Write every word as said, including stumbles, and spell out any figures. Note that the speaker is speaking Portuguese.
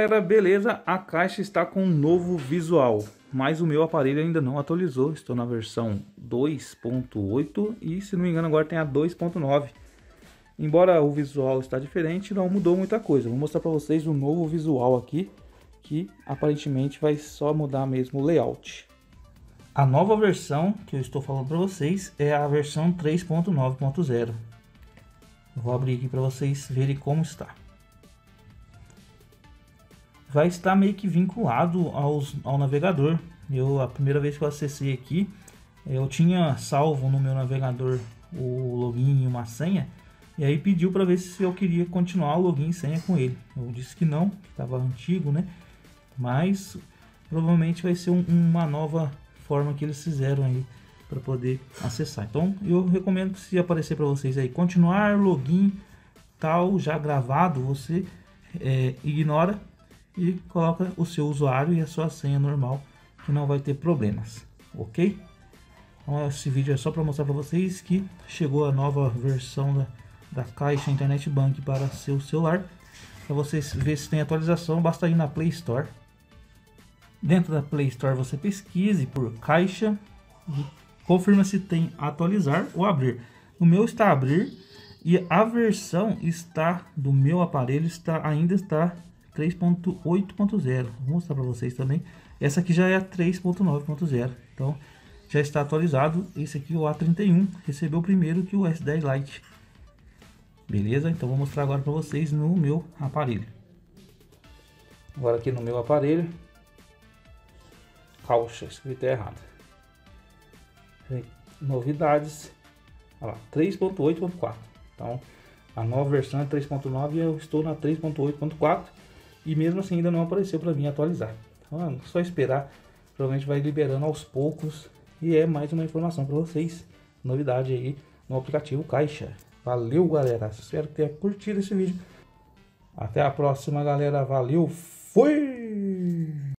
Galera, beleza? A Caixa está com um novo visual, mas o meu aparelho ainda não atualizou. Estou na versão dois ponto oito e, se não me engano, agora tem a dois ponto nove. Embora o visual está diferente, não mudou muita coisa. Vou mostrar para vocês o novo visual aqui, que aparentemente vai só mudar mesmo o layout. A nova versão que eu estou falando para vocês é a versão três ponto nove ponto zero. Vou abrir aqui para vocês verem como está. Vai estar meio que vinculado aos, ao navegador. Eu, a primeira vez que eu acessei aqui, eu tinha salvo no meu navegador o login e uma senha, e aí pediu para ver se eu queria continuar o login e senha com ele. Eu disse que não, que estava antigo, né? Mas provavelmente vai ser um, uma nova forma que eles fizeram aí para poder acessar. Então eu recomendo que, se aparecer para vocês aí continuar login tal já gravado, você é, ignora e coloca o seu usuário e a sua senha normal, que não vai ter problemas, ok? Então, esse vídeo é só para mostrar para vocês que chegou a nova versão da, da Caixa Internet Bank para seu celular. Para vocês ver se tem atualização, basta ir na Play Store. Dentro da Play Store você pesquise por Caixa e confirma se tem atualizar ou abrir. O meu está abrir e a versão está do meu aparelho está ainda está três ponto oito ponto zero. Vou mostrar para vocês também. Essa aqui já é a três ponto nove ponto zero. Então já está atualizado. Esse aqui, o A trinta e um, recebeu primeiro que o S dez Lite. Beleza? Então vou mostrar agora para vocês no meu aparelho. Agora aqui no meu aparelho. Caixa, escrita errada. Novidades. Olha lá, três ponto oito ponto quatro. Então a nova versão é três ponto nove e eu estou na três ponto oito ponto quatro. E mesmo assim ainda não apareceu para mim atualizar. Então é só esperar. Provavelmente vai liberando aos poucos. E é mais uma informação para vocês. Novidade aí no aplicativo Caixa. Valeu, galera. Espero que tenha curtido esse vídeo. Até a próxima, galera. Valeu. Fui!